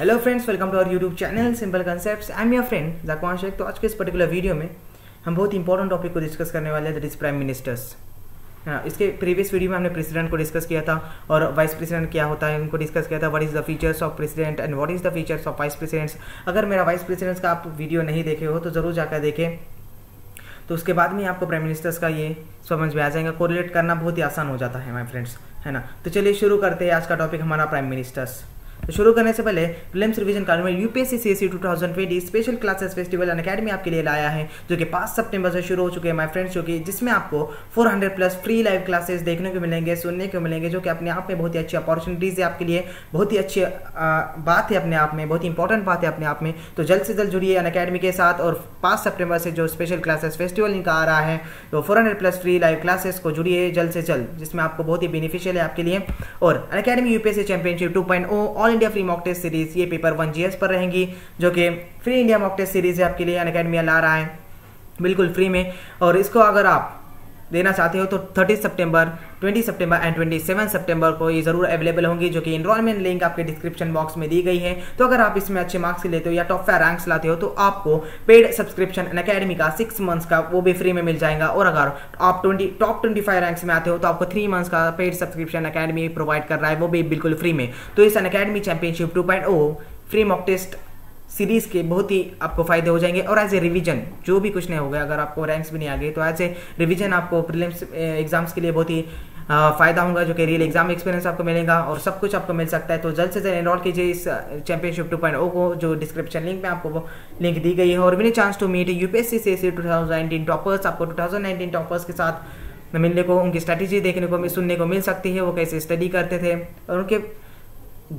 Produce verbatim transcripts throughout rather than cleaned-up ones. Hello friends, welcome to our YouTube channel simple concepts. I am your friend Zakwan. तो आज के इस particular video में हम बहुत इंपॉर्टेंट टॉपिक को डिस्कस करने वाले हैं, दैट इज प्राइम मिनिस्टर्स। हाँ, इसके प्रीवियस वीडियो में हमने प्रेसिडेंट को डिस्कस किया था और वाइस प्रेसिडेंट क्या होता है उनको डिस्कस किया था। What is the features of president and what is the features of vice presidents. अगर मेरा वाइस प्रेसिडेंट्स का आप वीडियो नहीं देखे हो तो ज़रूर जाकर देखें, तो उसके बाद में आपको प्राइम मिनिस्टर्स का ये समझ में आ जाएगा। कोरिलेट करना बहुत ही आसान हो जाता है माय फ्रेंड्स, है ना। तो चलिए शुरू करते हैं आज का टॉपिक हमारा प्राइम मिनिस्टर्स। तो शुरू करने से पहले प्रीलिम्स रिवीजन कॉलम में यूपीएससी सीएसई दो हज़ार बीस स्पेशल क्लासेस फेस्टिवल अनअकैडमी आपके लिए लाया है, जो कि पाँच सितंबर से शुरू हो चुके हैं माय फ्रेंड्स, जो कि जिसमें आपको चार सौ प्लस फ्री लाइव क्लासेस देखने को मिलेंगे, सुनने को मिलेंगे, जो कि अपने आप में बहुत ही अच्छी अपॉर्चुनिटीज़ है आपके लिए, बहुत ही अच्छी बात है अपने आप में, बहुत ही इंपॉर्टेंट बात है अपने आप में। तो जल्द से जल्द जुड़िए अनअकैडमी के साथ। और पाँच सितंबर से जो स्पेशल क्लासेस फेस्टिवल इनका आ रहा है, तो चार सौ प्लस फ्री लाइव क्लासेस को जुड़िए जल्द से जल्द, जिसमें आपको बहुत ही बेनिफिशियल है आपके लिए। और Unacademy UPSC championship two point o all India free mock test series, ये पेपर वन जीएस पर रहेंगी, जो कि free India mock test series है आपके लिए अनअकैडमी ला रहा है बिल्कुल फ्री में। और इसको अगर आप देना चाहते हो तो तीस सितंबर, बीस सितंबर एंड सत्ताईस सितंबर को ये ज़रूर अवेलेबल होंगी, जो कि इनरोलमेंट लिंक आपके डिस्क्रिप्शन बॉक्स में दी गई है। तो अगर आप इसमें अच्छे मार्क्स लेते हो या टॉप फाइव रैंक्स लाते हो तो आपको पेड सब्सक्रिप्शन अनअकैडमी का सिक्स मंथ्स का वो भी फ्री में मिल जाएगा। और अगर आप twenty top twenty five ranks में आते हो तो आपको थ्री मंथ्स का पेड सब्सक्रिप्शन अनअकैडमी प्रोवाइड कर रहा है, वो भी बिल्कुल फ्री में। तो इस Unacademy championship two point o free mock test series के बहुत ही आपको फ़ायदे हो जाएंगे। और एज ए रिवीजन जो भी कुछ नहीं होगा, अगर आपको रैंक्स भी नहीं आ गए तो एज ए रिवीजन आपको प्रीलिम्स एग्जाम्स के लिए बहुत ही फ़ायदा होगा, जो कि रियल एग्जाम एक्सपीरियंस आपको मिलेगा और सब कुछ आपको मिल सकता है। तो जल्द से जल्द एनरोल कीजिए इस चैंपियनशिप टू पॉइंट ओ को, जो डिस्क्रिप्शन लिंक में आपको वो लिंक दी गई है। और win chance to meet UPSC CSE दो हज़ार उन्नीस टॉपर्स, आपको दो हज़ार उन्नीस टॉपर्स के साथ मिलने को, उनकी स्ट्रैटेजी देखने को, सुनने को मिल सकती है, वो कैसे स्टडी करते थे और उनके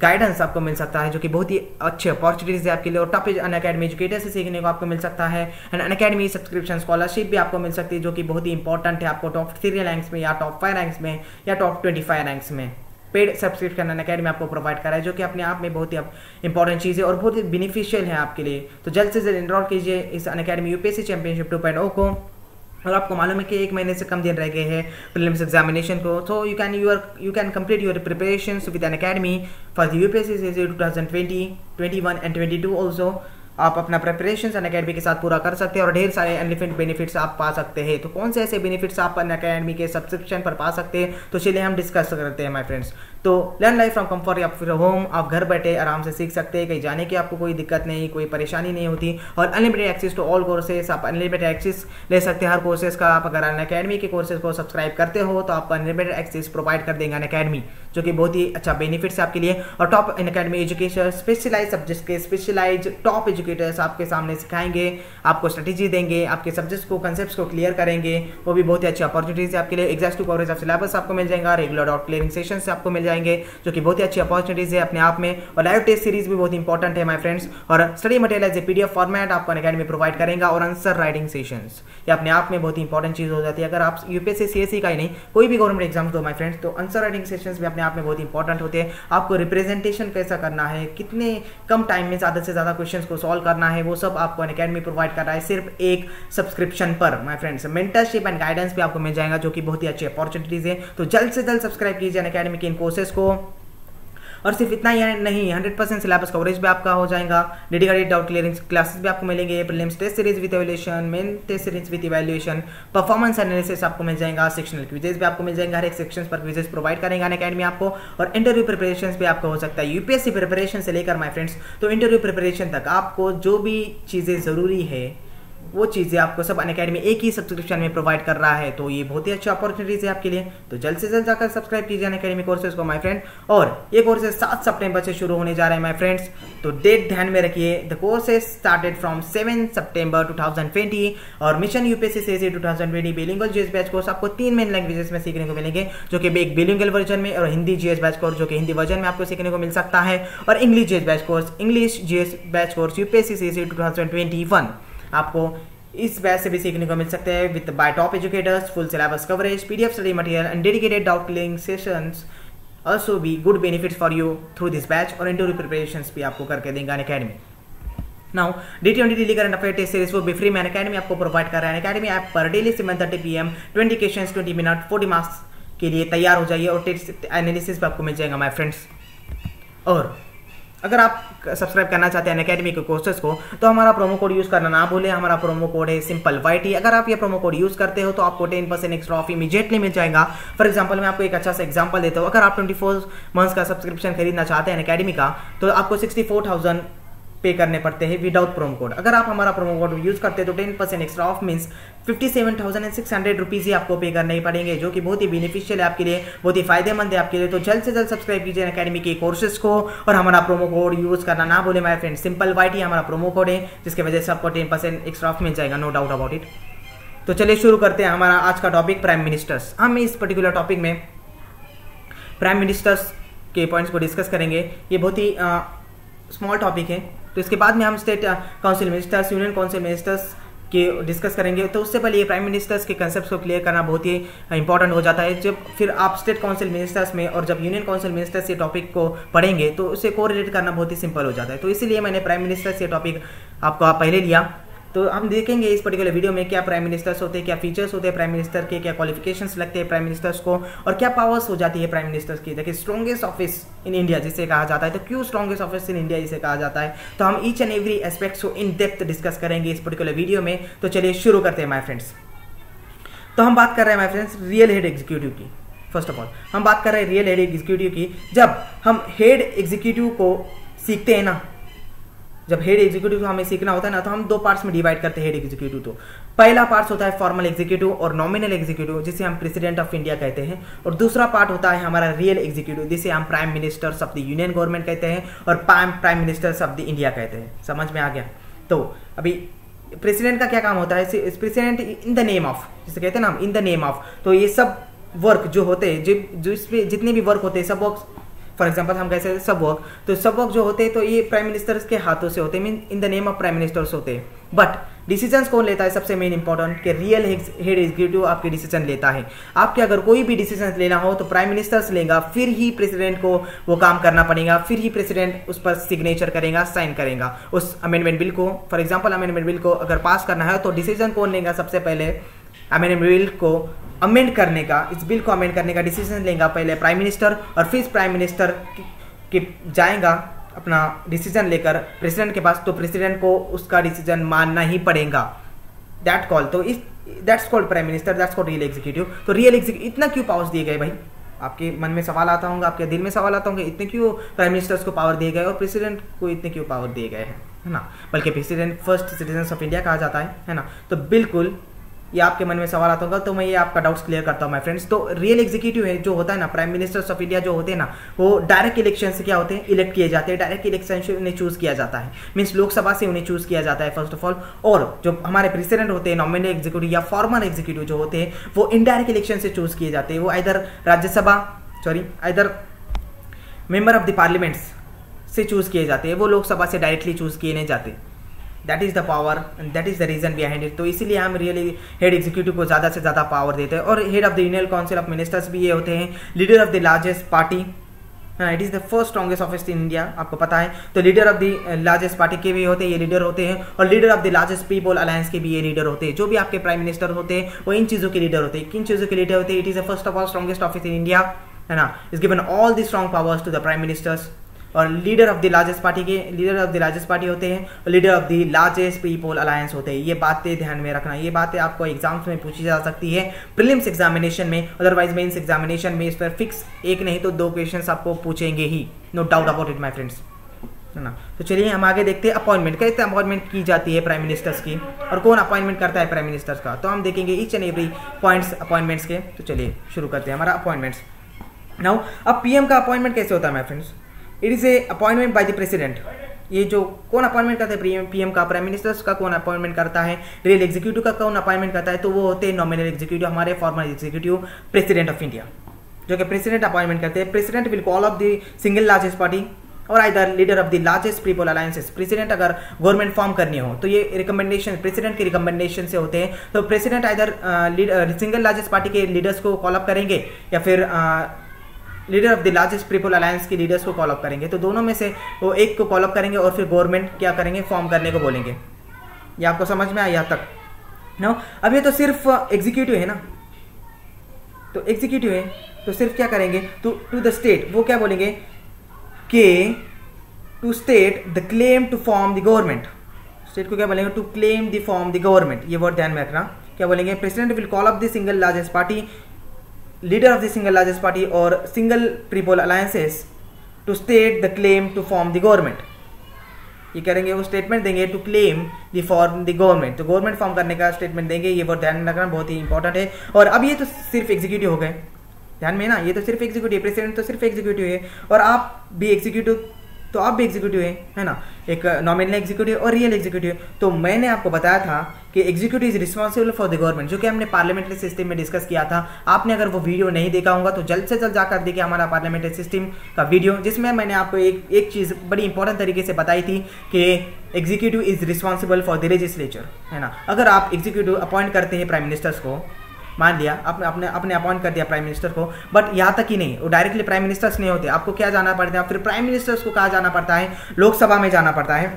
गाइडेंस आपको मिल सकता है, जो कि बहुत ही अच्छे अपॉर्चुनिटीज़ है आपके लिए। और टॉप अनअकैडमी एजुकेटर से सीखने को आपको मिल सकता है एंड अनअकैडमी सब्सक्रिप्शन स्कॉलरशिप भी आपको मिल सकती है, जो कि बहुत ही इंपॉर्टेंट है आपको टॉप थ्री रैंक्स में या टॉप फाइव रैंक्स में या टॉप ट्वेंटी फाइव रैंक्स में पेड सब्सक्रिप्शन अनअकैडमी आपको प्रोवाइड करा है, जो कि अपने आप में बहुत ही इंपॉर्टेंट चीज़ है और बहुत ही बेनिफिशियल है आपके लिए। तो जल्द से जल्द एनरोल कीजिए इस Unacademy UPSC championship two point o को। और आपको मालूम है कि एक महीने से कम दिन रह गए हैं प्रीलिम्स एग्जामिनेशन को, तो you can your you can complete your preparation with Unacademy for the UPSC series दो हज़ार बीस, इक्कीस एंड बाईस ऑल्सो। आप अपना प्रिपरेशन अन अकेडमी के साथ पूरा कर सकते हैं और ढेर सारे एलिफेंट बेनिफिट्स आप पा सकते हैं। तो कौन से ऐसे बेनिफिट्स आप अन अकेडमी के सब्सक्रिप्शन पर पा सकते हैं, तो चलिए हम डिस्कस करते हैं माय फ्रेंड्स। तो लर्न लाइफ फ्रॉम कम्फर्ट या फिर होम, आप घर बैठे आराम से सीख सकते हैं, कहीं जाने की आपको कोई दिक्कत नहीं, कोई परेशानी नहीं होती। और unlimited access to all courses, आप अनलिमिटेड एक्सेस ले सकते हैं हर कोर्सेज का। आप अगर अन अकेडमी के कोर्सेज को सब्सक्राइब करते हो तो आपको अनलिमिटेड एक्सेस प्रोवाइड कर देंगे अन अकेडमी, जो कि बहुत ही अच्छा बेनिफिट्स है आपके लिए। और top Unacademy education specialise subjects के स्पेशलाइज टॉप एजुकेटर्स आपके सामने सिखाएंगे, आपको स्ट्रेटेजी देंगे, आपके सब्जेक्ट्स को कॉन्सेप्ट्स को क्लियर करेंगे, वो भी बहुत ही अच्छी अपॉर्चुनिटीज है आपके लिए। एग्जैक्टिव कवरेज ऑफ सिलेबस आपको मिल जाएगा, रेगुलर डॉट क्लियरिंग सेशंस आपको मिल जाएंगे, जो कि बहुत ही अच्छी अपॉर्चुनिटीज है अपने आप में। और लाइव टेस्ट सीरीज भी बहुत इंपॉर्टेंट है माय फ्रेंड्स। और study material as a PDF format आपको अनअकैडमी प्रोवाइड करेगा। और आंसर राइटिंग सेशंस ये अपने आप में बहुत ही इंपॉर्टेंट चीज़ हो जाती है। अगर आप यूपीएससी सीएसई का ही नहीं कोई भी गवर्नमेंट एग्जाम दो माय फ्रेंड्स, तो आंसर राइटिंग सेशंस भी अपने आप में बहुत इंपॉर्टेंट होते हैं। आपको रिप्रेजेंटेशन कैसा करना है, कितने कम टाइम में ज़्यादा से ज़्यादा क्वेश्चंस को सॉल्व करना है, वो सब आपको अनअकैडमी प्रोवाइड कर रहा है सिर्फ एक सब्सक्रिप्शन पर my friends. Mentorship and guidance भी आपको मिल जाएगा, जो कि बहुत ही अच्छी अपॉर्चुनिटीज़ है। तो जल्द से जल्द सब्सक्राइब कीजिए अनअकैडमी के इन कोर्सेज को। और सिर्फ इतना ही नहीं, हंड्रेड परसेंट सिलेबस कवरेज भी आपका हो जाएगा, डेडिकेटेड डाउट क्लियरिंग क्लासेस भी आपको मिलेंगे, prelims test series with evaluation, main test series with evaluation, performance analysis आपको मिल जाएगा, सेक्शनल क्विजेस भी आपको मिल जाएंगे, हर एक सेक्शन पर क्विजेस प्रोवाइड करेंगे अनअकैडमी आपको। और इंटरव्यू प्रिपरेशन भी आपका हो सकता है यूपीएससी प्रिपरेशन से लेकर माय फ्रेंड्स, तो इंटरव्यू प्रिपरेशन तक आपको जो भी चीज़ें ज़रूरी है वो चीज़ें आपको सब अनअकैडमी एक ही सब्सक्रिप्शन में प्रोवाइड कर रहा है। तो ये बहुत ही अच्छी अपॉर्चुनिटीज़ है आपके लिए। तो जल्द से जल्द जाकर सब्सक्राइब कीजिए अनअकैडमी कोर्सेज को माय फ्रेंड। और ये कोर्सेज सात सितंबर से शुरू होने जा रहे हैं माय फ्रेंड्स, तो डेट ध्यान में रखिए। The courses started from seven September two thousand twenty. और मिशन यूपीएससी सीएसई दो हज़ार बीस बिलिंगुअल जीएस बैच कोर्स आपको तीन मेन लैंग्वेजेस में सीखने को मिलेंगे, जो कि एक बिलिंगुअल वर्जन में, और हिंदी जीएस बैच कोर्स जो कि हिंदी वर्जन में आपको सीखने को मिल सकता है, और English GS batch course English GS batch course UPSC CSE दो हज़ार इक्कीस आपको इस बैच से भी सीखने को मिल सकते हैं with by top educators, full syllabus coverage, PDF study material and dedicated doubt clearing sessions also be good benefits for you through this batch. और इंटरव्यू प्रिपरेशंस भी आपको करके देंगे Unacademy. Now D twenty daily current affair test series वो भी free में Unacademy आपको provide कर रहा है। अनअकैडमी ऐप पर daily seven thirty P M twenty question twenty minute forty marks के लिए तैयार हो जाइए। और टेस्ट एनालिसिस भी आपको मिल जाएगा माई फ्रेंड्स। और अगर आप सब्सक्राइब करना चाहते हैं अनअकैडमी के कोर्सेज को तो हमारा प्रोमो कोड यूज़ करना ना भूलें। हमारा प्रोमो कोड है सिंपल वाई टी। अगर आप ये प्रोमो कोड यूज़ करते हो तो आपको ten percent extra off immediately मिल जाएगा। फॉर एग्जांपल मैं आपको एक अच्छा सा एग्जांपल देता हूँ। अगर आप ट्वेंटी फोर मंथ्स का सब्सक्रिप्शन खरीदना चाहते हैं अनअकैडमी का तो आपको सिक्सटी फोर थाउजेंड पे करने पड़ते हैं विदाउट प्रोमो कोड। अगर आप हमारा प्रोमो कोड यूज़ करते हैं तो ten percent extra off means fifty seven thousand and six hundred rupees ही आपको पे करने ही पड़ेंगे, जो कि बहुत ही बेनिफिशियल है आपके लिए, बहुत ही फायदेमंद है आपके लिए। तो जल्द से जल्द सब्सक्राइब कीजिए अकेडमी के कोर्सेज को और हमारा प्रोमो कोड यूज़ करना ना बोले my friend. Simple Y T हमारा प्रोमो कोड है, जिसकी वजह से आपको टेन परसेंट एक्स्ट्रा ऑफ मिल जाएगा, नो डाउट अबाउट इट। तो चलिए शुरू करते हैं हमारा आज का टॉपिक प्राइम मिनिस्टर्स। हम इस पर्टिकुलर टॉपिक में प्राइम मिनिस्टर्स के पॉइंट्स को डिस्कस करेंगे। ये बहुत ही स्मॉल टॉपिक है। तो इसके बाद में हम state council ministers, union council ministers के डिस्कस करेंगे। तो उससे पहले ये प्राइम मिनिस्टर्स के कंसेप्ट को क्लियर करना बहुत ही इंपॉर्टेंट हो जाता है। जब फिर आप स्टेट काउंसिल मिनिस्टर्स में और जब यूनियन काउंसिल मिनिस्टर्स ये टॉपिक को पढ़ेंगे तो उससे को रिलेट करना बहुत ही सिंपल हो जाता है। तो इसीलिए मैंने प्राइम मिनिस्टर्स ये टॉपिक आपको आप पहले लिया। तो हम देखेंगे इस पर्टिकुलर वीडियो में क्या प्राइम मिनिस्टर्स होते हैं, क्या फीचर्स होते हैं प्राइम मिनिस्टर के, क्या क्वालिफिकेशंस लगते हैं प्राइम मिनिस्टर्स को, और क्या पावर्स हो जाती है प्राइम मिनिस्टर्स की। देखिए, स्ट्रॉन्गेस्ट ऑफिस इन इंडिया जिसे कहा जाता है। तो क्यों स्ट्रॉन्गेस्ट ऑफिस इन इंडिया जिसे कहा जाता है, तो हम ईच एंड एवरी एस्पेक्ट्स को इन डेप्थ डिस्कस करेंगे इस पर्टिकुलर वीडियो में। तो चलिए शुरू करते हैं माई फ्रेंड्स। तो हम बात कर रहे हैं my friends real head executive की। फर्स्ट ऑफ ऑल हम बात कर रहे हैं रियल हेड एग्जीक्यूटिव की। जब हम हेड एग्जीक्यूटिव को सीखते हैं ना, जब हेड एग्जीक्यूटिव हमें सीखना होता है ना, तो हम दो पार्ट्स में डिवाइड करते हैं हेड एग्जीक्यूटिव। तो पहला पार्ट होता है फॉर्मल एग्जीक्यूटिव और नॉमिनल एग्जीक्यूटिव, जिसे हम प्रेसिडेंट ऑफ इंडिया कहते हैं, और दूसरा पार्ट होता है हमारा रियल एग्जीक्यूटिव, जिसे हम prime ministers of the union government कहते हैं और prime ministers of the India कहते हैं। समझ में आ गया? तो अभी प्रेसिडेंट का क्या काम होता है? President in the name of, जिसे कहते हैं ना हम, इन द नेम ऑफ। तो ये सब वर्क जो होते हैं, जो इस पर जितने भी वर्क होते हैं, सब वर्क फॉर एग्जाम्पल हम कैसे सब वर्क, तो सब वर्क जो होते हैं तो ये प्राइम मिनिस्टर्स के हाथों से होते हैं, mean in the name of prime ministers होते हैं। बट डिसीजंस कौन लेता है? सबसे मेन इंपॉर्टेंट कि रियल हेड एग्जीक्यूटिव आपके डिसीजन लेता है। आपके अगर कोई भी डिसीजन लेना हो तो प्राइम मिनिस्टर्स लेगा, फिर ही प्रेसिडेंट को वो काम करना पड़ेगा, फिर ही प्रेसिडेंट उस पर सिग्नेचर करेगा, साइन करेगा उस अमेंडमेंट बिल को। फॉर एग्जाम्पल अमेंडमेंट बिल को अगर पास करना है तो डिसीजन कौन लेगा? सबसे पहले अमेंडमेंट बिल को अमेंड करने का, इस बिल को अमेंड करने का डिसीजन लेगा पहले प्राइम मिनिस्टर, और फिर प्राइम मिनिस्टर के जाएगा अपना डिसीजन लेकर प्रेसिडेंट के पास, तो प्रेसिडेंट को उसका डिसीजन मानना ही पड़ेगा। दैट कॉल, तो इस that's called prime minister, that's called real executive. तो रियल एग्जीक्यूटिव इतना क्यों पावर्स दिए गए भाई? आपके मन में सवाल आता होगा, आपके दिल में सवाल आता होंगे, इतने क्यों प्राइम मिनिस्टर्स को पावर दिए गए और प्रेसिडेंट को इतने क्यों पावर दिए गए हैं, है ना? बल्कि president first citizen of India कहा जाता है, है ना? तो बिल्कुल ये आपके मन में सवाल आता होगा, तो मैं ये आपका डाउट्स क्लियर करता हूँ माय फ्रेंड्स। तो रियल एग्जीक्यूटिव है जो होता है ना, प्राइम मिनिस्टर्स ऑफ इंडिया जो होते हैं ना, वो डायरेक्ट इलेक्शन से क्या होते हैं, इलेक्ट किए जाते हैं। डायरेक्ट इलेक्शन से उन्हें चूज़ किया जाता है, मीन्स लोकसभा से उन्हें चूज़ किया जाता है फर्स्ट ऑफ ऑल। और जो हमारे प्रेसिडेंट होते हैं, नॉमिनल एग्जीक्यूटिव या फॉर्मल एग्जीक्यूटिव जो होते हैं, वो इनडायरेक्ट इलेक्शन से चूज़ किए जाते हैं। वो either Rajya Sabha sorry either member of the parliaments से चूज़ किए जाते हैं, वो लोकसभा से डायरेक्टली चूज़ किए नहीं जाते। That is the power and that is the reason behind it. तो इसीलिए हम रियली हेड एग्जीक्यूटिव को ज़्यादा से ज़्यादा पावर देते हैं। और head of the union council of ministers भी ये होते हैं, leader of the largest party. It is the first strongest office in India, आपको पता है। तो leader of the largest party के भी होते हैं, ये लीडर होते हैं, और leader of the largest people alliance के भी ये लीडर होते हैं। जो भी आपके प्राइम मिनिस्टर होते हैं वो इन चीज़ों के लीडर होते हैं। किन चीज़ों के लीडर होते हैं? It is the first of all strongest office in India, है ना? Is given all the strong powers to the prime ministers. और leader of the largest party के leader of the largest party होते हैं और leader of the largest people alliance होते हैं। ये बातें ध्यान में रखना, ये बातें आपको एग्जाम्स में पूछी जा सकती है, प्रीलिम्स एग्जामिनेशन में, अदरवाइज मेंस एग्जामिनेशन में इस पर फिक्स एक नहीं तो दो क्वेश्चंस आपको पूछेंगे ही, no doubt about it my friends, है ना? तो चलिए हम आगे देखते हैं अपॉइंटमेंट। कैसे अपॉइंटमेंट की जाती है प्राइम मिनिस्टर्स की और कौन अपॉइंटमेंट करता है प्राइम मिनिस्टर्स का, तो हम देखेंगे each and every points appointments के। तो चलिए शुरू करते हैं हमारा अपॉइंटमेंट्स। नाउ अब पीएम का अपॉइंटमेंट कैसे होता है my friends? It is a appointment by the president. ये जो कौन अपॉइंटमेंट करता है पीएम का, प्राइम मिनिस्टर्स का कौन अपॉइंटमेंट करता है, रियल एग्जीक्यूटिव का कौन अपॉइंटमेंट करता है, तो वो होते हैं नॉमिनल एग्जीक्यूटिव, हमारे formal executive, president of India, जो कि प्रेसिडेंट अपॉइंटमेंट करते हैं। President will call of the single largest party और either leader of the largest people alliances. President अगर गवर्नमेंट फॉर्म करनी हो तो ये रिकमेंडेशन प्रेसिडेंट के रिकमेंडेशन से होते हैं। तो president either single largest party के लीडर्स को कॉल अप करेंगे या फिर uh, leader of the largest people alliance के लीडर्स को कॉल अप करेंगे। तो दोनों में से वो एक को कॉल अप करेंगे और फिर गवर्नमेंट क्या करेंगे, फॉर्म करने को बोलेंगे। ये आपको समझ में आया यहाँ तक? नो, अब ये तो सिर्फ एग्जीक्यूटिव है ना, तो एग्जीक्यूटिव है तो सिर्फ क्या करेंगे, तो टू द स्टेट वो क्या बोलेंगे कि to state the claim to form the government, state को क्या बोलेंगे, to claim the form the government, ये वर्ड ध्यान में रखना, क्या बोलेंगे, president will call up the single largest party, leader of the single largest party और single people alliances to state the claim to form the government, ये करेंगे वो स्टेटमेंट देंगे to claim the form the government, तो government form करने का statement देंगे, ये वर्ड ध्यान में रखना बहुत ही इंपॉर्टेंट है। और अब ये तो सिर्फ एग्जीक्यूटिव हो गए, ध्यान में ना, ये तो सिर्फ एग्जीक्यूटिव है, प्रेसिडेंट तो सिर्फ एग्जीक्यूटिव है और आप भी एग्जीक्यूटिव, तो आप भी एग्जीक्यूटिव है, है ना, एक नॉमिनल एग्जीक्यूटिव और रियल एग्जीक्यूटिव। तो मैंने आपको बताया था कि executive is responsible for the government, जो कि हमने पार्लियामेंट्री सिस्टम में डिस्कस किया था। आपने अगर वो वीडियो नहीं देखा होगा तो जल्द से जल्द जाकर देखिए हमारा पार्लियामेंट्री सिस्टम का वीडियो, जिसमें मैंने आपको एक एक चीज़ बड़ी इंपॉर्टेंट तरीके से बताई थी कि executive is responsible for the legislature, है ना। अगर आप एग्जीक्यूटिव अपॉइंट करते हैं प्राइम मिनिस्टर्स को, मान लिया आपने अपने अपने अपॉइंट कर दिया प्राइम मिनिस्टर को, बट यहाँ तक ही नहीं, वो डायरेक्टली प्राइम मिनिस्टर्स नहीं होते, आपको क्या जाना पड़ता है, फिर प्राइम मिनिस्टर्स को कहा जाना पड़ता है, लोकसभा में जाना पड़ता है,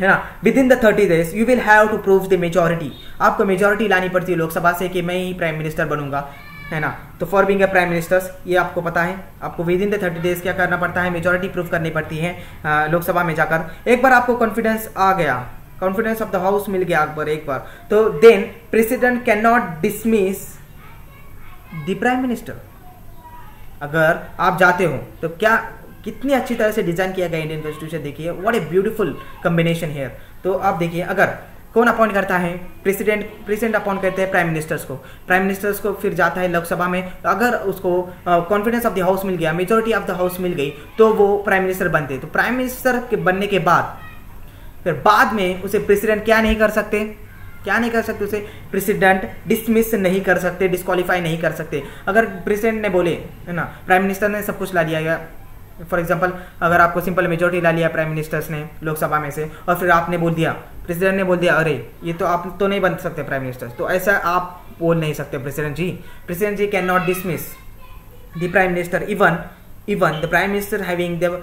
है ना। Within the thirty days you will have to prove the majority, आपको मेजॉरिटी लानी पड़ती है लोकसभा से कि मैं ही प्राइम मिनिस्टर बनूंगा, है ना। तो for being a prime ministers ये आपको पता है, आपको within the thirty days क्या करना पड़ता है, मेजॉरिटी प्रूव करनी पड़ती है लोकसभा में जाकर। एक बार आपको कॉन्फिडेंस आ गया, कॉन्फिडेंस ऑफ द हाउस मिल गया अकबर एक बार, तो then president can not dismiss the prime minister. अगर आप जाते हो तो क्या, कितनी अच्छी तरह से डिजाइन किया गया इंडियन कॉन्स्टिट्यूशन, देखिए what a beautiful combination here. तो आप देखिए अगर कौन अपॉइंट करता है, प्रेसिडेंट, प्रेसिडेंट अपॉइंट करते हैं प्राइम मिनिस्टर्स को, प्राइम मिनिस्टर्स को फिर जाता है लोकसभा में, तो अगर उसको कॉन्फिडेंस ऑफ द हाउस मिल गया, मेजोरिटी ऑफ द हाउस मिल गई, तो वो प्राइम मिनिस्टर बनते। तो प्राइम मिनिस्टर के बनने के बाद फिर बाद में उसे प्रेसिडेंट क्या नहीं कर सकते, क्या नहीं कर सकते, उसे प्रेसिडेंट डिसमिस नहीं कर सकते, डिस्क्वालीफाई नहीं कर सकते। अगर प्रेसिडेंट ने बोले, है ना, प्राइम मिनिस्टर ने सब कुछ ला लिया गया, फॉर एग्जांपल अगर आपको सिंपल मेजोरिटी ला लिया प्राइम मिनिस्टर्स ने लोकसभा में से, और फिर आपने बोल दिया, प्रेसिडेंट ने बोल दिया अरे ये तो आप तो नहीं बन सकते प्राइम मिनिस्टर, तो ऐसा आप बोल नहीं सकते president ji, president ji can not dismiss the prime minister even even the prime minister having the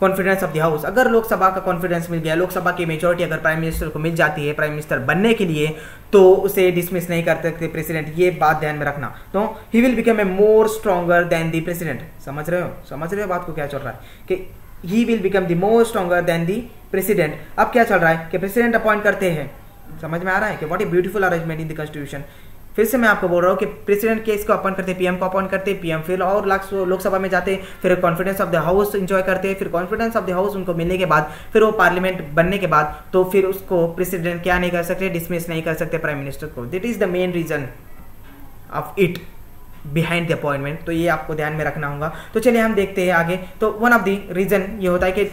confidence of the house. अगर लोकसभा का कॉन्फिडेंस मिल गया, लोकसभा की मेजोरिटी अगर प्राइम मिनिस्टर को मिल जाती है प्राइम मिनिस्टर बनने के लिए, तो उसे डिसमिस नहीं कर सकते प्रेसिडेंट, ये बात ध्यान में रखना। तो he will become a more stronger than the president, समझ रहे हो, समझ रहे हो बात को क्या चल रहा है, कि he will become the more stronger than the president. अब क्या चल रहा है कि प्रेसिडेंट अपॉइंट करते हैं, समझ में आ रहा है कि what a beautiful arrangement in the constitution. फिर से मैं आपको बोल रहा हूँ कि प्रेसिडेंट केस को अपॉइंट करते, पीएम को अपॉइंट करते, पीएम फिर और लाख लोकसभा में जाते, फिर confidence of the house enjoy करते, फिर कॉन्फिडेंस ऑफ द हाउस उनको मिलने के बाद, फिर वो पार्लियामेंट बनने के बाद, तो फिर उसको प्रेसिडेंट क्या नहीं कर सकते, डिसमिस नहीं कर सकते प्राइम मिनिस्टर को। That is the main reason of it behind the appointment, तो ये आपको ध्यान में रखना होगा। तो चलिए हम देखते हैं आगे। तो वन ऑफ द रीजन ये होता है कि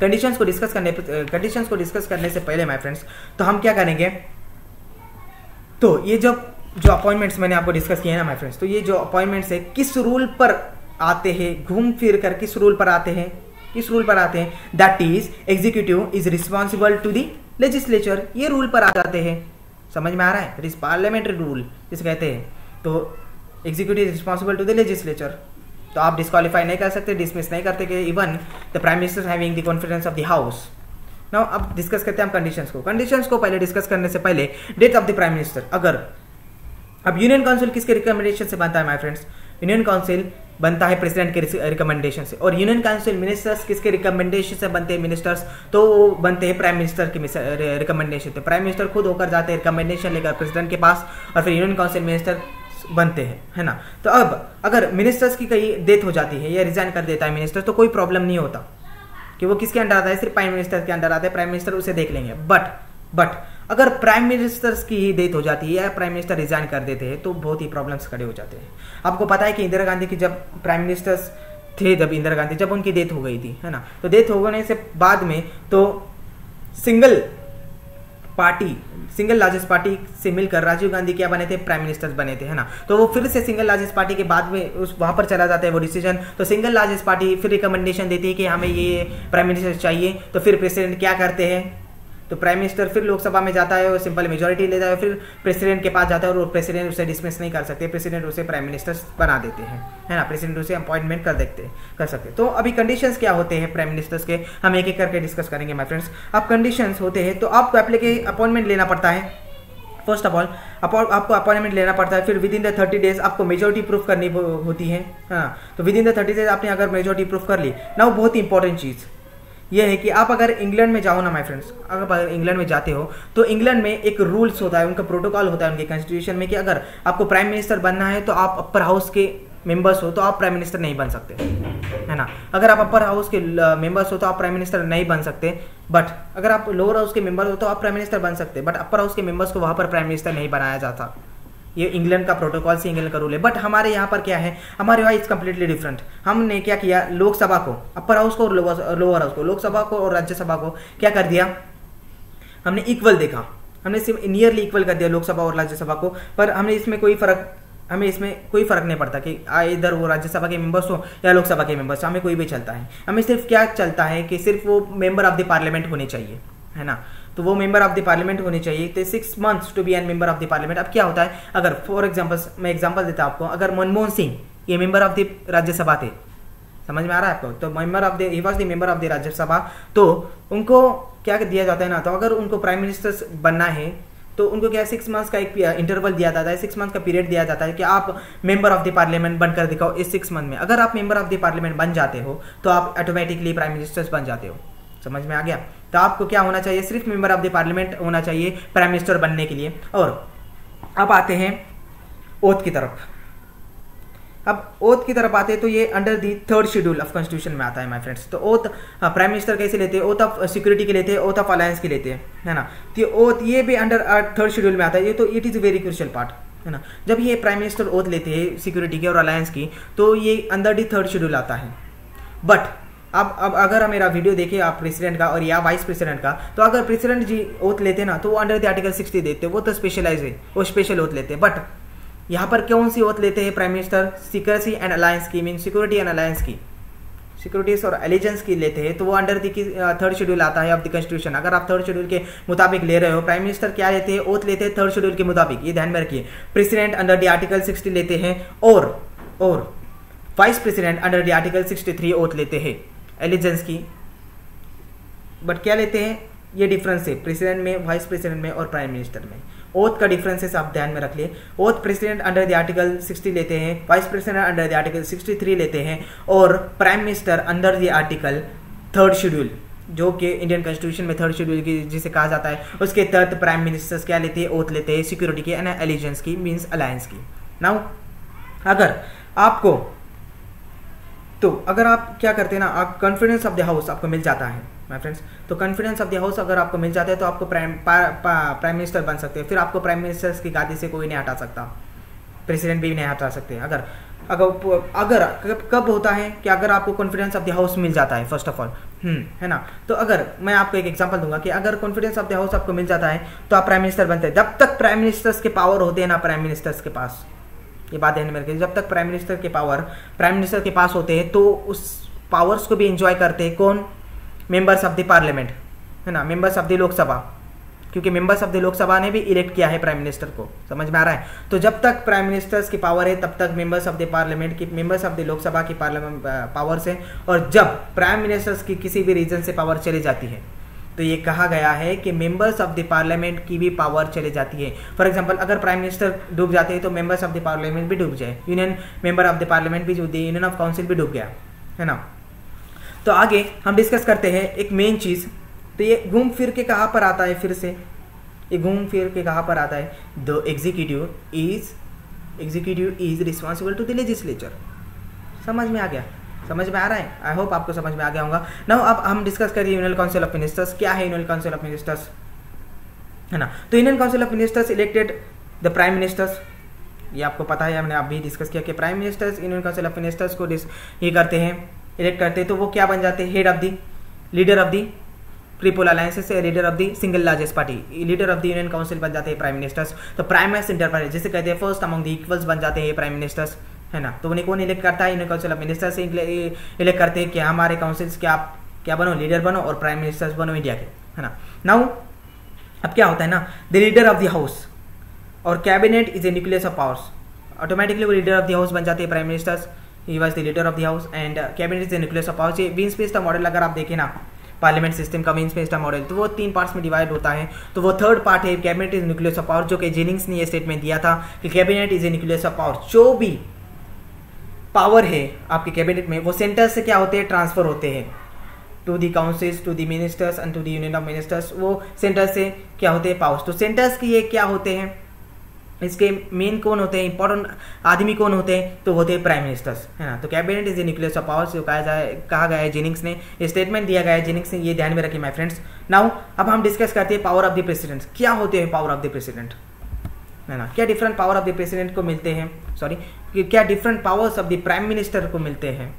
कंडीशंस को डिस्कस करने कंडीशंस को डिस्कस करने से पहले माय फ्रेंड्स, तो हम क्या करेंगे, तो ये जो जो अपॉइंटमेंट्स मैंने आपको डिस्कस किए हैं ना माय फ्रेंड्स, तो ये जो अपॉइंटमेंट्स है किस रूल पर आते हैं, घूम फिर कर किस रूल पर आते हैं, किस रूल पर आते हैं, that is executive is responsible to the legislature, ये रूल पर आ जाते हैं, समझ में आ रहा है, पार्लियामेंट्री रूल जिसे कहते हैं। तो executive is responsible to the legislature, तो आप डिस्क्वालीफाई नहीं कर सकते, डिसमिस नहीं करते कि even the prime minister having the confidence of the house. Now अब डिस्कस करते हैं हम कंडीशंस को। कंडीशंस को पहले डिस्कस करने से पहले death of the prime minister. अगर अब यूनियन काउंसिल किसके रिकमेंडेशन से बनता है माय फ्रेंड्स, यूनियन काउंसिल बनता है प्रेसिडेंट के रिकमेंडेशन से, और यूनियन काउंसिल मिनिस्टर्स किसके रिकमेंडेशन से बनते हैं मिनिस्टर्स, तो वो बनते हैं प्राइम मिनिस्टर के रिकमेंडेशन से। प्राइम मिनिस्टर खुद होकर जाते हैं रिकमेंडेशन लेकर प्रेसिडेंट के पास, और फिर यूनियन काउंसिल मिनिस्टर बनते हैं, है ना। तो अब अगर मिनिस्टर्स की कहीं डेथ हो जाती है या रिजाइन कर देता है मिनिस्टर, तो कोई प्रॉब्लम नहीं होता कि वो किसके अंडर आता है, सिर्फ प्राइम मिनिस्टर के अंडर आता है, प्राइम मिनिस्टर उसे देख लेंगे। बट बट अगर प्राइम मिनिस्टर्स की ही डेथ हो जाती है या प्राइम मिनिस्टर रिजाइन कर देते हैं, तो बहुत ही प्रॉब्लम्स खड़े हो जाते हैं। आपको पता है कि इंदिरा गांधी की जब प्राइम मिनिस्टर्स थे, जब इंदिरा गांधी जब उनकी डेथ हो गई थी, है ना, तो डेथ होने से बाद में तो single party, single largest party से मिलकर राजीव गांधी क्या बने थे, प्राइम मिनिस्टर्स बने थे, है ना। तो वो फिर से सिंगल लार्जेस्ट पार्टी के बाद में उस वहाँ पर चला जाता है वो डिसीजन, तो सिंगल लार्जेस्ट पार्टी फिर रिकमेंडेशन देती है कि हमें ये प्राइम मिनिस्टर चाहिए, तो फिर प्रेसिडेंट क्या करते हैं, तो प्राइम मिनिस्टर फिर लोकसभा में जाता है और सिंपल मेजोरिटी लेता है, फिर प्रेसिडेंट के पास जाता है और प्रेसिडेंट उसे डिसमिस नहीं कर सकते, प्रेसिडेंट उसे प्राइम मिनिस्टर बना देते हैं, है ना, प्रेसिडेंट उसे अपॉइंटमेंट कर देते कर सकते। तो अभी कंडीशंस क्या होते हैं प्राइम मिनिस्टर्स के, हम एक एक करके डिस्कस करेंगे माय फ्रेंड्स। अब कंडीशंस होते हैं, तो आपको एप्लीकेशन अपॉइंटमेंट लेना पड़ता है, फर्स्ट ऑफ ऑल आपको अपॉइंटमेंट लेना पड़ता है, फिर within the thirty days आपको मेजोरिटी प्रूफ करनी होती है, हाँ, तो within the thirty days आपने अगर मेजोरिटी प्रूफ कर ली ना, वो बहुत ही इंपॉर्टेंट चीज़, ये है कि आप अगर इंग्लैंड में जाओ ना माय फ्रेंड्स, अगर आप इंग्लैंड में जाते हो तो इंग्लैंड में एक रूल्स होता है, उनका प्रोटोकॉल होता है उनके कॉन्स्टिट्यूशन में कि अगर आपको प्राइम मिनिस्टर बनना है तो आप अपर हाउस के मेंबर्स हो तो आप प्राइम मिनिस्टर नहीं बन सकते, है ना। अगर आप अपर हाउस के मेंबर्स हो तो आप प्राइम मिनिस्टर नहीं बन सकते, बट अगर आप लोअर हाउस के मेंबर हो तो आप प्राइम मिनिस्टर बन सकते, बट अपर हाउस के मेंबर्स को वहाँ पर प्राइम मिनिस्टर नहीं बनाया जाता। ये इंग्लैंड का प्रोटोकॉल से इंग्लैंड का रूल है। बट हमारे यहाँ पर क्या है, हमारे यहाँ इज कम्प्लीटली डिफरेंट। हमने क्या किया, लोकसभा को, अपर हाउस को और लोअर हाउस को, लोकसभा को और राज्यसभा को क्या कर दिया, हमने इक्वल देखा, हमने सिर्फ नियरली इक्वल कर दिया लोकसभा और राज्यसभा को। पर हमने इसमें कोई फर्क, हमें इसमें कोई फर्क नहीं पड़ता कि इधर वो राज्यसभा के मेंबर्स हो या लोकसभा के मेंबर्स, हमें कोई भी चलता है। हमें सिर्फ क्या चलता है कि सिर्फ वो मेंबर ऑफ द पार्लियामेंट होने चाहिए, है ना। तो वो मेंबर ऑफ द पार्लियामेंट होने चाहिए, तो six months to be an member of the parliament. अब क्या होता है, अगर फॉर एग्जांपल्स मैं एग्जांपल देता हूँ आपको, अगर मनमोहन सिंह ये मेंबर ऑफ द राज्यसभा थे, समझ में आ रहा है आपको, तो member of the he was the member of the Rajya Sabha, तो उनको क्या दिया जाता है ना, तो अगर उनको प्राइम मिनिस्टर बनना है तो उनको क्या सिक्स मंथ्स का एक इंटरवल दिया जाता है, सिक्स मंथ का पीरियड दिया जाता है कि आप मेंबर ऑफ द पार्लियामेंट बनकर दिखाओ इस सिक्स मंथ में। अगर आप मेंबर ऑफ द पार्लियामेंट बन जाते हो तो आप ऑटोमेटिकली प्राइम मिनिस्टर्स बन जाते हो, समझ में आ गया। तो आपको क्या होना चाहिए, सिर्फ मेंबर ऑफ द पार्लियामेंट होना चाहिए प्राइम मिनिस्टर बनने के लिए। और अब आते हैं ओथ की तरफ। अब ओथ की तरफ आते हैं तो ये under the third schedule of constitution में आता है माय फ्रेंड्स। तो ओथ प्राइम मिनिस्टर कैसे लेते हैं, ओथ ऑफ सिक्योरिटी के लेते हैं, ओथ ऑफ अलायंस के लेते हैं, है ना। तो ओथ ये भी अंडर थर्ड शेड्यूल में आता है, ये तो it is very crucial part, है ना। जब ये प्राइम मिनिस्टर ओथ लेते हैं सिक्योरिटी की और अलायंस की तो ये अंडर दी थर्ड शेड्यूल आता है। बट अब अब अगर मेरा वीडियो देखे आप प्रेसिडेंट का और या वाइस प्रेसिडेंट का, तो अगर प्रेसिडेंट जी ओथ लेते ना तो वो अंडर द आर्टिकल सिक्सटी देते, वो तो स्पेशलाइज है, वो स्पेशल ओथ लेते हैं। बट यहाँ पर कौन सी ओथ लेते हैं prime minister, security and alliance की, मीन सिक्योरिटी एंड अलायंस की, सिक्योरिटीज और एलिजेंस की लेते हैं, तो वो अंडर दी थर्ड शेड्यूल आता है ऑफ द कॉन्स्टिट्यूशन। अगर आप थर्ड शेड्यूल के मुताबिक ले रहे हो, प्राइम मिनिस्टर क्या लेते हैं, ओथ लेते हैं थर्ड शेड्यूल के मुताबिक, ये ध्यान में रखिए। President under the article sixty लेते हैं और और vice president under the article sixty three oath लेते हैं एलिजेंस की। बट क्या लेते हैं, ये डिफरेंस है प्रेसिडेंट में, वाइस प्रेसिडेंट में और प्राइम मिनिस्टर में। ओथ का डिफरेंसेस आप ध्यान में रख लिए। Oath president under the article sixty लेते हैं, vice president under the article sixty three लेते हैं और prime minister under the article third schedule, जो कि इंडियन कॉन्स्टिट्यूशन में थर्ड शेड्यूल की जिसे कहा जाता है, उसके तहत प्राइम मिनिस्टर्स क्या लेते हैं, ओथ लेते हैं सिक्योरिटी की एंड एलिजेंस की, मीन्स अलायंस की। नाउ अगर आपको, तो अगर आप क्या करते हैं ना, आप कॉन्फिडेंस ऑफ द हाउस आपको मिल जाता है माय फ्रेंड्स। तो कॉन्फिडेंस ऑफ द हाउस अगर आपको मिल जाता है तो आपको प्राइम प्राइम मिनिस्टर बन सकते हैं। फिर आपको प्राइम मिनिस्टर्स की गादी से कोई नहीं हटा सकता, प्रेसिडेंट भी नहीं हटा सकते। अगर अगर अगर कब, कब होता है कि अगर आपको कॉन्फिडेंस ऑफ द हाउस मिल जाता है फर्स्ट ऑफ ऑल, है ना। तो अगर मैं आपको एक एग्जांपल दूंगा कि अगर कॉन्फिडेंस ऑफ द हाउस आपको मिल जाता है तो आप प्राइम मिनिस्टर बनते हैं। जब तक प्राइम मिनिस्टर्स के पावर होते हैं ना प्राइम मिनिस्टर्स के पास, ये बात ध्यान में रखिए, जब तक प्राइम मिनिस्टर के पावर प्राइम मिनिस्टर के पास होते हैं तो उस पावर्स को भी एंजॉय करते हैं कौन, मेंबर्स ऑफ द पार्लियामेंट, है ना, मेंबर्स ऑफ द लोकसभा, क्योंकि मेंबर्स ऑफ द लोकसभा ने भी इलेक्ट किया है प्राइम मिनिस्टर को, समझ में आ रहा है। तो जब तक प्राइम मिनिस्टर्स की पावर है तब तक मेंबर्स ऑफ द पार्लियामेंट की, मेंबर्स ऑफ द लोकसभा की पार्लियामेंट पावर्स है, और जब प्राइम मिनिस्टर्स की किसी भी रीजन से पावर चली जाती है तो ये कहा गया है कि मेंबर्स ऑफ द पार्लियामेंट की भी पावर चले जाती है। फॉर एग्जांपल अगर प्राइम मिनिस्टर डूब जाते हैं तो मेंबर्स ऑफ द पार्लियामेंट भी डूब जाए, union member of the parliament भी, यूनियन ऑफ काउंसिल भी डूब गया, है ना। तो आगे हम डिस्कस करते हैं एक मेन चीज़, तो ये घूम फिर के कहाँ पर आता है, फिर से ये घूम फिर के कहाँ पर आता है, the executive is executive is responsible to the legislature. समझ में आ गया, समझ में आ रहा है, आई होप आपको समझ में आ गया होगा। नाउ अब हम डिस्कस करें यूनियन काउंसिल ऑफ मिनिस्टर्स, क्या है यूनियन काउंसिल ऑफ मिनिस्टर्स, है ना। तो union council of ministers elected the prime ministers, ये आपको पता है, हमने अभी डिस्कस किया कि prime ministers union council of ministers को ये करते हैं, इलेक्ट करते हैं, तो वो क्या बन जाते हैं, head of the, leader of the people alliances, leader of the single largest party, leader of the union council बन जाते हैं प्राइम मिनिस्टर्स। तो प्राइमेस्ट इंटर पार्टी जिसे कहते हैं, फर्स्ट अमंग द इक्वल्स बन जाते हैं प्राइम मिनिस्टर्स, है ना। तो उन्हें कौन इलेक्ट करता है, यूनियन काउंसिल ऑफ मिनिस्टर्स से इलेक्ट करते हैं कि हमारे काउंसिल्स के आप क्या बनो, लीडर बनो और प्राइम मिनिस्टर्स बनो इंडिया के, है ना। नाउ अब क्या होता है ना, the leader of the house और cabinet is a nucleus of powers, automatically वो लीडर ऑफ द हाउस बन जाते हैं prime ministers, he was the leader of the house and cabinet is a nucleus of powers. ये विंस पेस्टा model अगर आप देखें ना, पार्लियामेंट सिस्टम का विंस पेस्टा मॉडल, तो वो तीन पार्ट्स में डिवाइड होता है। तो वो थर्ड पार्ट है cabinet is nucleus of powers, जो कि जेनिंग्स ने ये स्टेटमेंट दिया था कि cabinet is a nucleus of powers, जो भी पावर है आपके कैबिनेट में वो सेंटर से क्या होते हैं, ट्रांसफर होते हैं। To the councils, to the ministers and to the union of ministers. वो सेंटर से क्या होते हैं, पावर्स। तो सेंटर्स की ये क्या होते हैं, इसके मेन कौन होते हैं, इंपॉर्टेंट आदमी कौन होते हैं, तो होते हैं प्राइम मिनिस्टर्स, है ना। तो cabinet is a nucleus of powers, जो कहा जाए कहा गया है जेनिंग्स ने, स्टेटमेंट दिया गया है जेनिंग्स ने, ये ध्यान में रखिए माय फ्रेंड्स। नाउ अब हम डिस्कस करते हैं पावर ऑफ द प्रेसिडेंट। क्या होते हैं पावर ऑफ द प्रेसिडेंट, है ना, क्या different power of the president को मिलते हैं, सॉरी क्या different powers of the prime minister को मिलते हैं,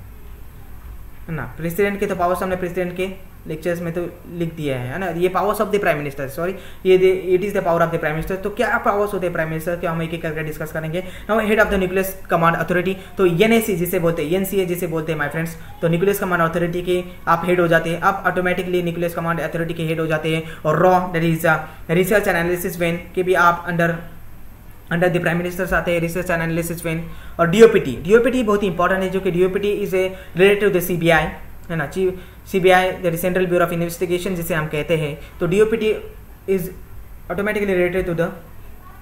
है ना। प्रेसिडेंट के तो पावर्स हमने प्रेसिडेंट के लेक्चर्स में तो लिख दिया है ना, ये powers of the prime minister, sorry ये it is the power of the prime minister. तो क्या पावर्स होते हैं प्राइम मिनिस्टर के, हम एक एक करके डिस्कस करेंगे। Now head of the nucleus command authority, तो एनएसी जिसे बोलते हैं, एनसीए जिसे बोलते हैं माय फ्रेंड्स। तो न्यूक्लियस कमांड अथॉरिटी के आप हेड हो जाते हैं, आप ऑटोमेटिकली न्यूक्लियस कमांड अथॉरिटी के हेड हो जाते हैं। और रॉ that is research and analysis wing के भी आप under under the prime ministers आते हैं, रिसर्च एंड एनालिसिस विंग। और डीओपीटी, डीओपीटी बहुत इंपॉर्टेंट है, जो कि DOPT is a related to the CBI, है ना, CBI that is central bureau of investigation जिसे हम कहते हैं। तो DOPT is automatically related to the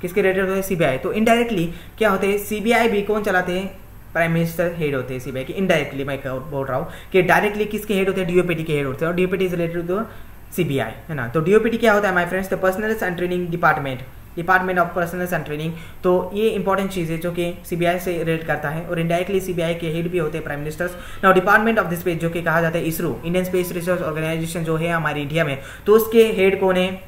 किसके रिलेटेड होते हैं, सीबीआई। तो इनडायरेक्टली क्या होते हैं, सीबीआई भी कौन चलाते हैं, प्राइम मिनिस्टर हेड होते हैं सीबीआई के। इनडायरेक्टली मैं बोल रहा हूँ कि डायरेक्टली किसके हेड होते हैं, डीओपीटी के हेड होते हैं, और DOPT is related to CBI, है ना। तो डीओपीटी क्या होता है my friends, the personal and training department, department of personal and training. तो ये इंपॉर्टेंट चीज़ है जो कि सीबीआई से रिलेट करता है, और इंडायरेक्टली सीबीआई के हेड भी होते हैं prime ministers. Now department of the space जो कि कहा जाता है ISRO, Indian space research organisation जो है हमारे इंडिया में, तो उसके हेड कौन है,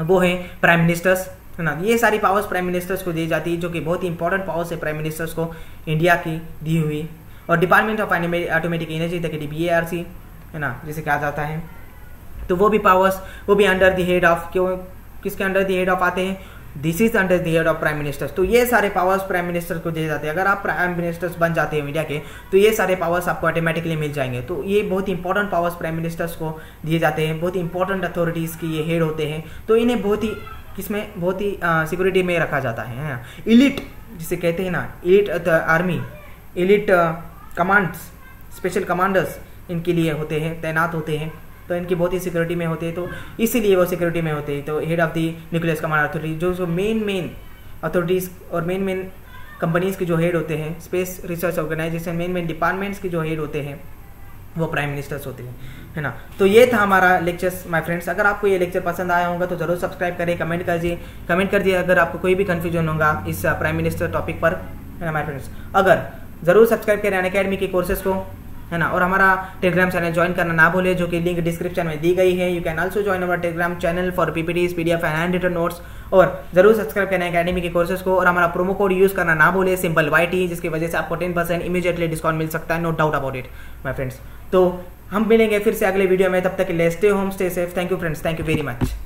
वो है प्राइम मिनिस्टर्स, है ना। ये सारी पावर्स प्राइम मिनिस्टर्स को दी जाती है, जो कि बहुत इंपॉर्टेंट पावर्स है प्राइम मिनिस्टर्स को इंडिया की दी हुई। और department of automatic energy that is DERC, है ना, जिसे कहा जाता है, तो वो भी पावर्स, वो भी अंडर द हेड ऑफ, क्यों किसके अंडर द हेड ऑफ आते हैं, this is under the head of prime ministers. तो ये सारे पावर्स प्राइम मिनिस्टर को दिए जाते हैं। अगर आप प्राइम मिनिस्टर्स बन जाते हैं इंडिया के, तो ये सारे पावर्स आपको ऑटोमेटिकली मिल जाएंगे। तो ये बहुत इंपॉर्टेंट पावर्स प्राइम मिनिस्टर्स को दिए जाते हैं, बहुत इंपॉर्टेंट अथॉरिटीज़ की ये हेड होते हैं। तो इन्हें बहुत ही किसमें, बहुत ही सिक्योरिटी में रखा जाता है, ना। इलीट जिसे कहते हैं ना, elite army, elite commands, special commanders इनके लिए होते हैं, तैनात होते हैं, तो इनकी बहुत ही सिक्योरिटी में होते हैं, तो इसीलिए वो सिक्योरिटी में होते हैं। तो head of the nucleus command authority, जो जो मेन मेन अथॉरिटीज़ और मेन मेन कंपनीज़ के जो हेड होते हैं, space research organisation, main main departments के जो हेड होते हैं, वो प्राइम मिनिस्टर्स होते हैं, है ना। तो ये था हमारा लेक्चर्स माय फ्रेंड्स। अगर आपको ये लेक्चर पसंद आया होगा तो ज़रूर सब्सक्राइब करें, कमेंट करिए कमेंट कर दिए अगर आपको कोई भी कन्फ्यूजन होगा इस प्राइम मिनिस्टर टॉपिक पर, है ना माय फ्रेंड्स। अगर ज़रूर सब्सक्राइब करें अनअकैडमी के कोर्सेज़ को, है ना। और हमारा टेलीग्राम चैनल ज्वाइन करना ना भूले, जो कि लिंक डिस्क्रिप्शन में दी गई है। You can also join our telegram channel for PPTs, PDF and hand written notes. और जरूर सब्सक्राइब करना अकेडमी के कोर्सेज को, और हमारा प्रोमो कोड यूज करना ना भूले, सिंपल वाईटी, जिसकी वजह से आपको टेन परसेंट इमीडिएटली डिस्काउंट मिल सकता है, no doubt about it my friends. तो हम मिलेंगे फिर से अगले वीडियो में, तब तक के लिए stay home, stay safe. Thank you friends, thank you very much.